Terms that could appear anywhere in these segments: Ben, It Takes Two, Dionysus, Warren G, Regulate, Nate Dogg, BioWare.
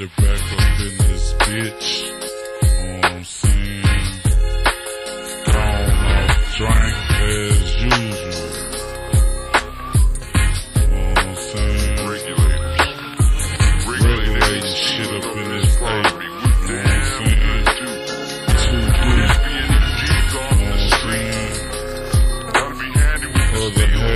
get it back up in this bitch. You know what I'm saying? Gone out, drank as usual. You know what I'm saying? Regulating shit up in this place. You know what I'm saying? Too deep. You know what I'm saying? Other hell, baby.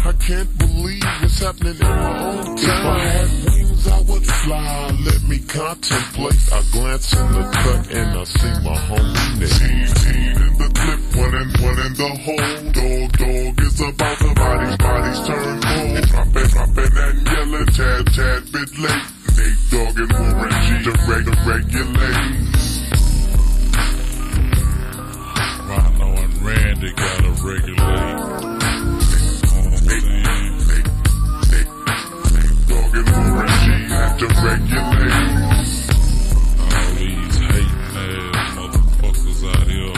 I I can't believe it's happening in my own town. If I had wings, I would fly. Let me contemplate. I glance in the cut and I see my homie Nate. Team in the clip, one in the hole. Dog is about the body's turn cold. Dropping and yelling, tad bit late. Nate Dogg and Warren G, the regulate. They gotta regulate. Nate Dogg and Warren G have to regulate. All these hating ass motherfuckers out here,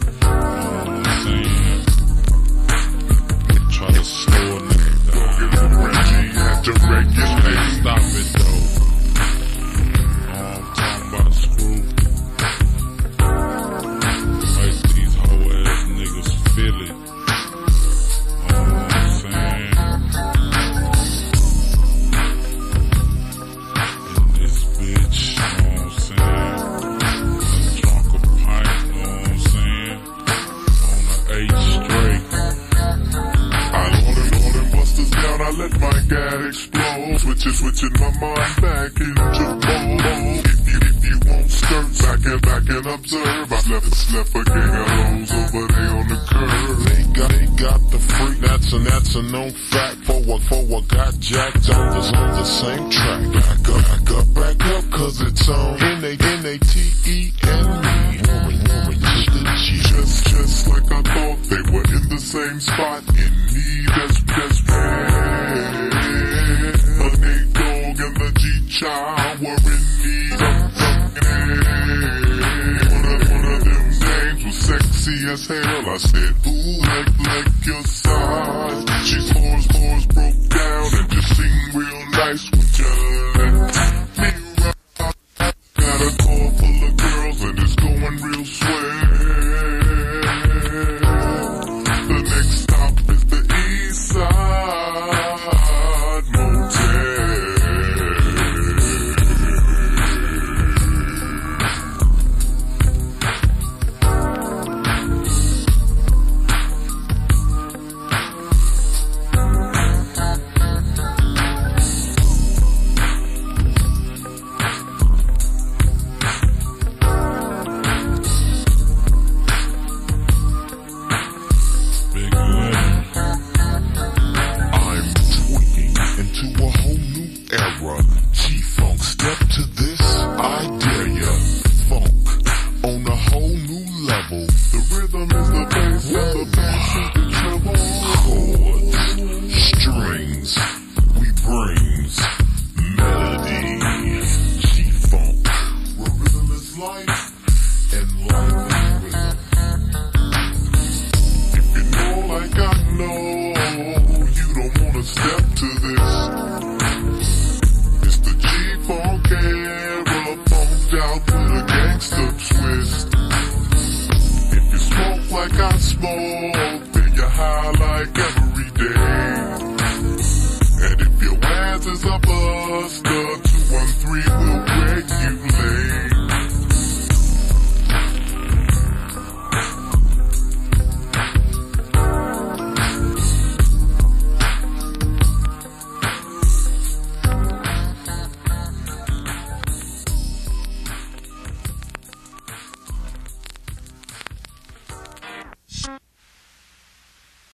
you know what I'm saying? They try to slow a nigga down. Nate Dogg and Warren G have to regulate. Stop it though. I'm talking about screw. Let my guy explode, switching my mind back into bold. If you won't skirt, back and observe. I left a gang of hoes over there on the curb. They got the freak, that's a known fact. For a got jacked, I was on the same track. Back up, cause it's on N-A-T-E-N-E. Warren, just like I thought, they were in the same spot. In need, that's I were in need of something. One of them names was sexy as hell. I said, ooh, like your size. She's